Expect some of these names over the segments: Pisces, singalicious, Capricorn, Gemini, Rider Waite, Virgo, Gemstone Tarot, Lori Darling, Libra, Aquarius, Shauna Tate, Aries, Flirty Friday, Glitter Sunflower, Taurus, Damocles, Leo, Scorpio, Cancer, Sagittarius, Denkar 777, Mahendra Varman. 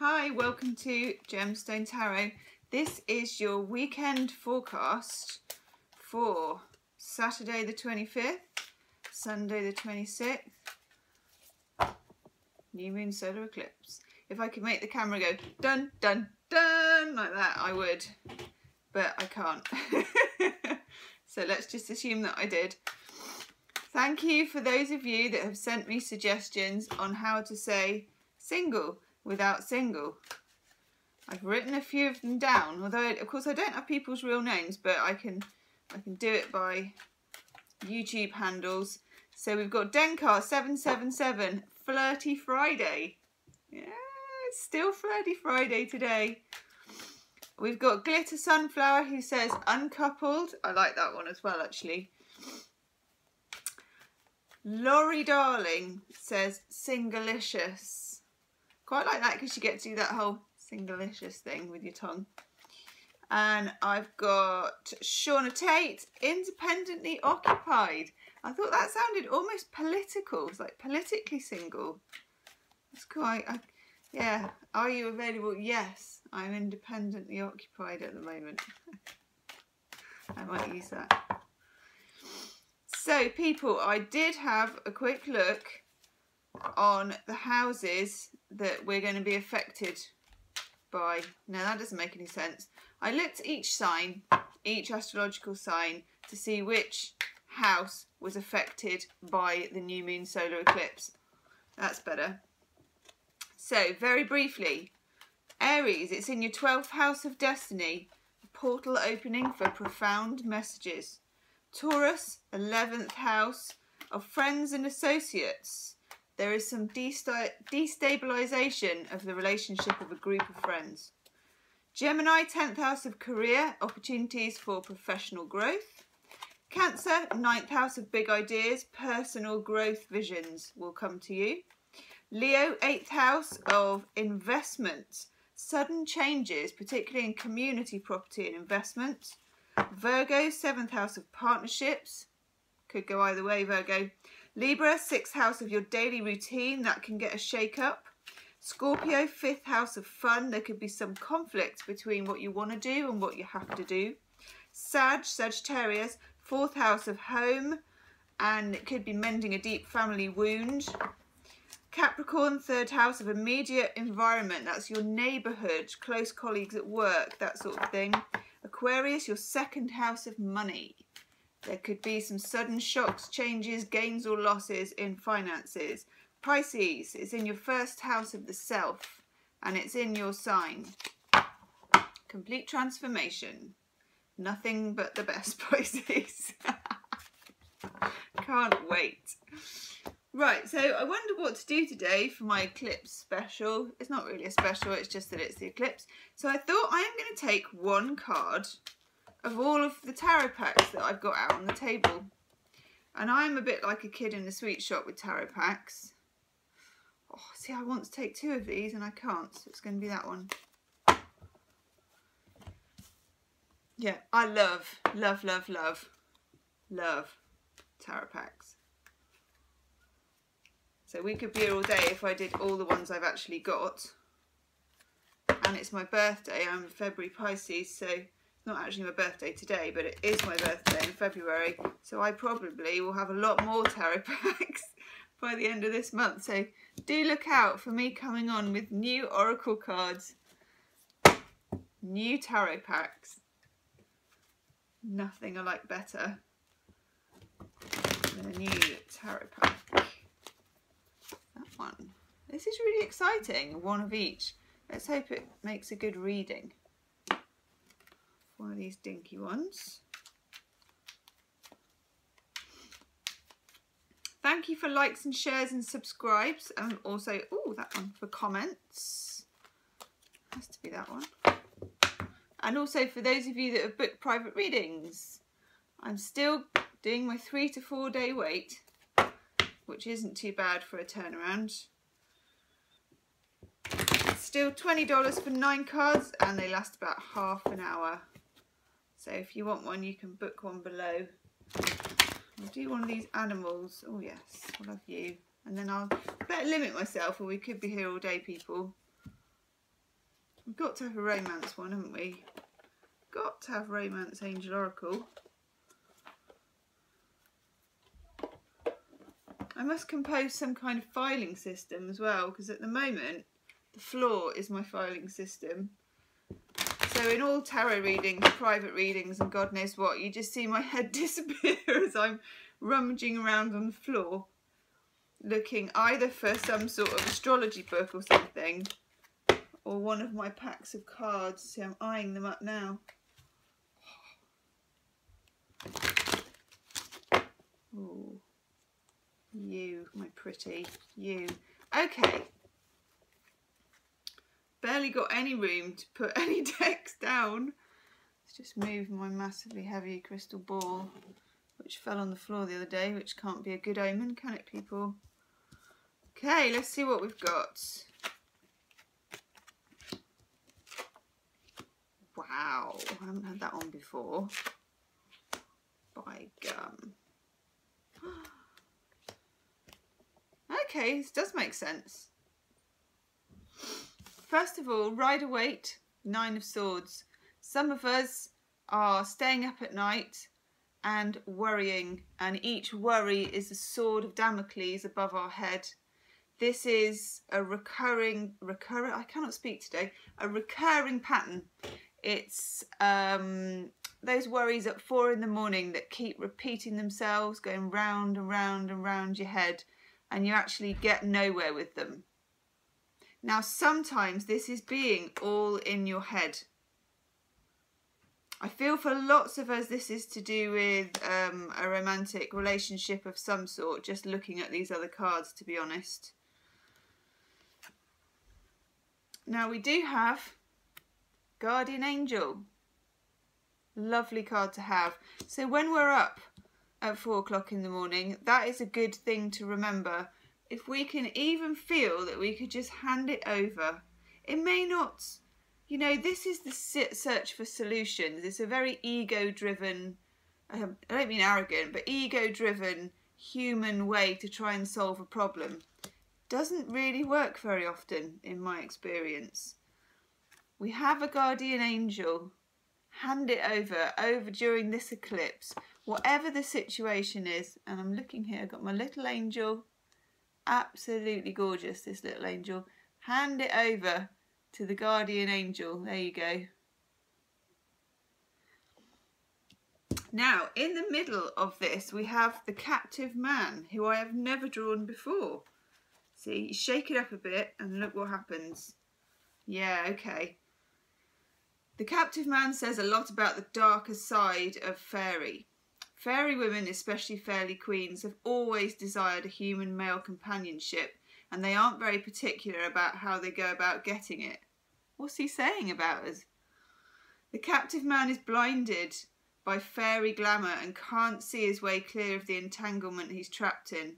Hi, welcome to Gemstone Tarot. This is your weekend forecast for Saturday the 25th, Sunday the 26th, new moon solar eclipse. If I could make the camera go dun dun dun like that, I would, but I can't. So let's just assume that I did. Thank you for those of you that have sent me suggestions on how to say single without single. I've written a few of them down, although of course I don't have people's real names, but I can do it by YouTube handles. So we've got Denkar 777, Flirty Friday. Yeah, it's still Flirty Friday today. We've got Glitter Sunflower who says uncoupled. I like that one as well, actually. Lori Darling says singalicious. Quite like that because you get to do that whole singalicious thing with your tongue. And I've got Shauna Tate, independently occupied. I thought that sounded almost political. It's like politically single. It's quite, yeah. Are you available? Yes, I'm independently occupied at the moment. I might use that. So people, I did have a quick look on the houses that we're going to be affected by. Now that doesn't make any sense. I looked at each sign, each astrological sign, to see which house was affected by the new moon solar eclipse. That's better. So very briefly, Aries, it's in your 12th house of destiny, a portal opening for profound messages. Taurus, 11th house of friends and associates. There is some destabilisation of the relationship of a group of friends. Gemini, 10th house of career, opportunities for professional growth. Cancer, 9th house of big ideas, personal growth visions will come to you. Leo, 8th house of investment, sudden changes, particularly in community property and investment. Virgo, 7th house of partnerships. Could go either way, Virgo. Libra, 6th house of your daily routine. That can get a shake-up. Scorpio, 5th house of fun. There could be some conflict between what you want to do and what you have to do. Sagittarius, 4th house of home. And it could be mending a deep family wound. Capricorn, 3rd house of immediate environment. That's your neighbourhood, close colleagues at work, that sort of thing. Aquarius, your 2nd house of money. There could be some sudden shocks, changes, gains or losses in finances. Pisces, it's in your 1st house of the self and it's in your sign. Complete transformation. Nothing but the best, Pisces. Can't wait. Right, so I wonder what to do today for my eclipse special. It's not really a special, it's just that it's the eclipse. So I thought I am going to take one card of all of the tarot packs that I've got out on the table. And I'm a bit like a kid in a sweet shop with tarot packs. Oh, see, I want to take two of these and I can't, so it's going to be that one. Yeah, I love tarot packs. So we could be here all day if I did all the ones I've actually got. And it's my birthday, I'm February Pisces, so it's not actually my birthday today, but it is my birthday in February. So I probably will have a lot more tarot packs by the end of this month. So do look out for me coming on with new oracle cards, new tarot packs. Nothing I like better than a new tarot pack. That one. This is really exciting. One of each. Let's hope it makes a good reading. One of these dinky ones. Thank you for likes and shares and subscribes. And also, oh, that one, for comments. Has to be that one. And also for those of you that have booked private readings. I'm still doing my 3 to 4 day wait, which isn't too bad for a turnaround. It's still $20 for 9 cards and they last about half an hour. So if you want one, you can book one below. I'll do one of these animals. Oh yes, I love you. And then I'll better limit myself or we could be here all day, people. We've got to have a romance one, haven't we? Got to have romance angel oracle. I must compose some kind of filing system as well, because at the moment the floor is my filing system. So in all tarot readings, private readings and God knows what, you just see my head disappear as I'm rummaging around on the floor looking either for some sort of astrology book or something, or one of my packs of cards. See, I'm eyeing them up now. Ooh. You, my pretty, you. Okay. Barely got any room to put any decks down. Let's just move my massively heavy crystal ball, which fell on the floor the other day, which can't be a good omen, can it, people? Okay, let's see what we've got. Wow, I haven't had that on before. By gum. Okay, this does make sense. First of all, Rider Waite, Nine of Swords. Some of us are staying up at night and worrying, and each worry is a sword of Damocles above our head. This is a recurring pattern. It's those worries at 4 in the morning that keep repeating themselves, going round and round and round your head, and you actually get nowhere with them. Now, sometimes this is being all in your head. I feel for lots of us this is to do with a romantic relationship of some sort, just looking at these other cards, to be honest. Now, we do have Guardian Angel. Lovely card to have. So when we're up at 4 o'clock in the morning, that is a good thing to remember. If we can even feel that we could just hand it over. It may not, you know, this is the search for solutions. It's a very ego-driven, I don't mean arrogant, but ego-driven human way to try and solve a problem. Doesn't really work very often in my experience. We have a guardian angel. Hand it over during this eclipse. Whatever the situation is, and I'm looking here, I've got my little angel. Absolutely gorgeous, this little angel. Hand it over to the guardian angel. There you go. Now, in the middle of this, we have the captive man, who I have never drawn before. See, you shake it up a bit and look what happens. Yeah, okay. The captive man says a lot about the darker side of fairy. Fairy women, especially fairy queens, have always desired a human male companionship, and they aren't very particular about how they go about getting it. What's he saying about us? The captive man is blinded by fairy glamour and can't see his way clear of the entanglement he's trapped in.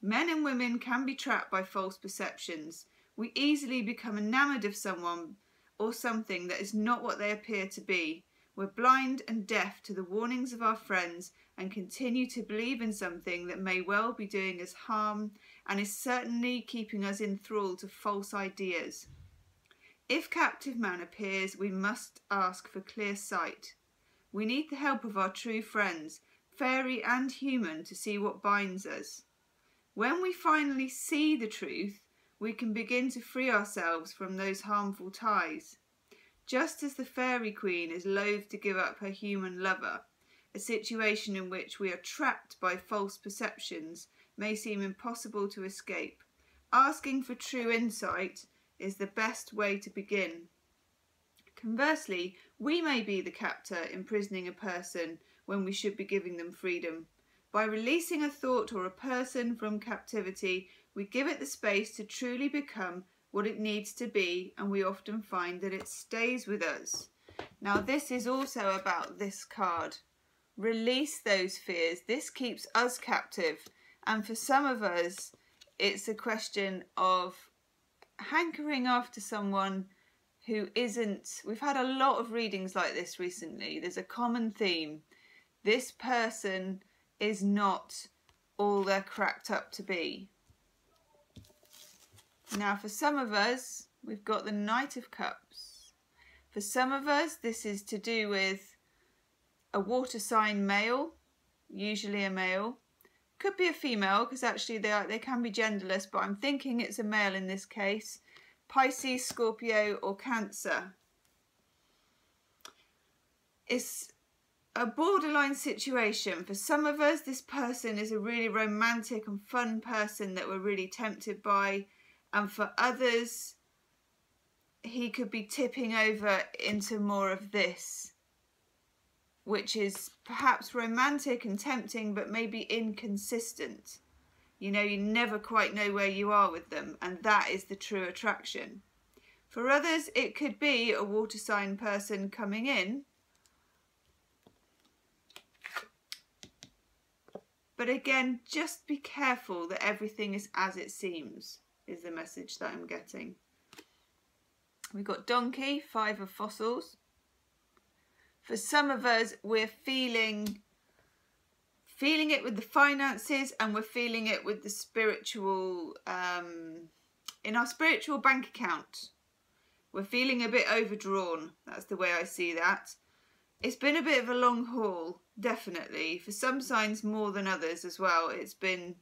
Men and women can be trapped by false perceptions. We easily become enamoured of someone or something that is not what they appear to be. We're blind and deaf to the warnings of our friends and continue to believe in something that may well be doing us harm and is certainly keeping us enthralled to false ideas. If captive man appears, we must ask for clear sight. We need the help of our true friends, fairy and human, to see what binds us. When we finally see the truth, we can begin to free ourselves from those harmful ties. Just as the fairy queen is loath to give up her human lover, a situation in which we are trapped by false perceptions may seem impossible to escape. Asking for true insight is the best way to begin. Conversely, we may be the captor imprisoning a person when we should be giving them freedom. By releasing a thought or a person from captivity, we give it the space to truly become what it needs to be, and we often find that it stays with us. Now, this is also about this card. Release those fears. This keeps us captive, and for some of us it's a question of hankering after someone who isn't. We've had a lot of readings like this recently. There's a common theme. This person is not all they're cracked up to be. Now, for some of us, we've got the Knight of Cups. For some of us, this is to do with a water sign male, usually a male. Could be a female, because actually they can be genderless, but I'm thinking it's a male in this case. Pisces, Scorpio or Cancer. It's a borderline situation. For some of us, this person is a really romantic and fun person that we're really tempted by. And for others, he could be tipping over into more of this, which is perhaps romantic and tempting, but maybe inconsistent. You know, you never quite know where you are with them, and that is the true attraction. For others, it could be a water sign person coming in. But again, just be careful that everything is as it seems, is the message that I'm getting. We've got donkey, 5 of fossils. For some of us, we're feeling it with the finances, and we're feeling it with the spiritual, in our spiritual bank account. We're feeling a bit overdrawn. That's the way I see that. It's been a bit of a long haul, definitely. For some signs more than others as well. It's been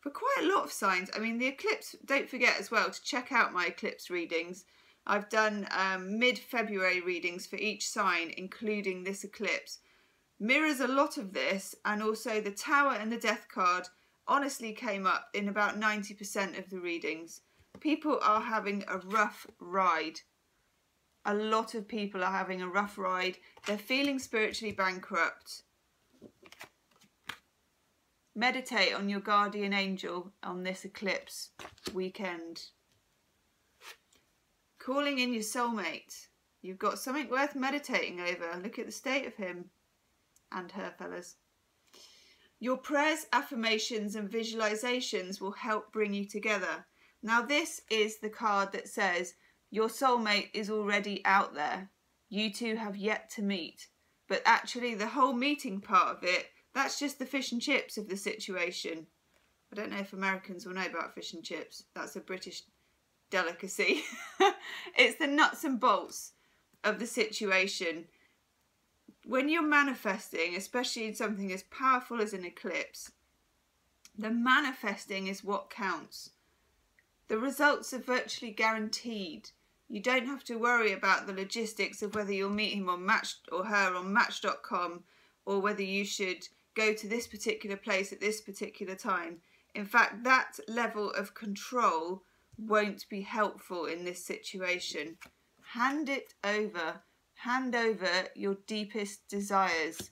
for quite a lot of signs. I mean, the eclipse, don't forget as well to check out my eclipse readings. I've done mid-February readings for each sign, including this eclipse. Mirrors a lot of this, and also the Tower and the Death card honestly came up in about 90% of the readings. People are having a rough ride. A lot of people are having a rough ride. They're feeling spiritually bankrupt. Meditate on your guardian angel on this eclipse weekend. Calling in your soulmate. You've got something worth meditating over. Look at the state of him and her, fellas. Your prayers, affirmations and visualizations will help bring you together. Now this is the card that says, your soulmate is already out there. You two have yet to meet. But actually the whole meeting part of it, that's just the fish and chips of the situation. I don't know if Americans will know about fish and chips. That's a British delicacy. It's the nuts and bolts of the situation. When you're manifesting, especially in something as powerful as an eclipse, the manifesting is what counts. The results are virtually guaranteed. You don't have to worry about the logistics of whether you'll meet him on Match or her on Match.com, or whether you should go to this particular place at this particular time. In fact, that level of control won't be helpful in this situation. Hand it over. Hand over your deepest desires.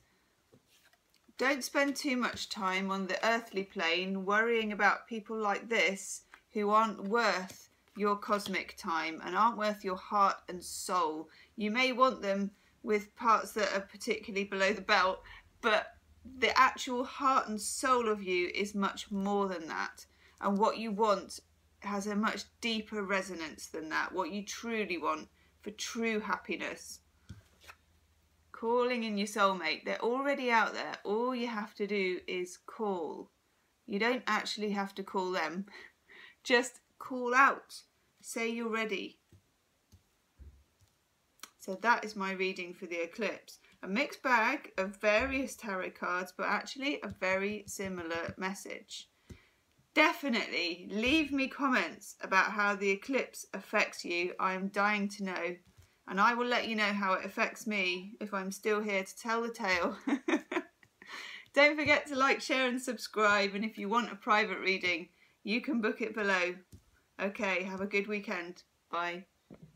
Don't spend too much time on the earthly plane worrying about people like this, who aren't worth your cosmic time and aren't worth your heart and soul. You may want them with parts that are particularly below the belt, but the actual heart and soul of you is much more than that. And what you want has a much deeper resonance than that. What you truly want for true happiness. Calling in your soulmate. They're already out there. All you have to do is call. You don't actually have to call them. Just call out, say you're ready. So that is my reading for the eclipse. A mixed bag of various tarot cards, but actually a very similar message. Definitely leave me comments about how the eclipse affects you. I am dying to know, and I will let you know how it affects me if I'm still here to tell the tale. Don't forget to like, share and subscribe, and if you want a private reading, you can book it below. Okay, have a good weekend. Bye.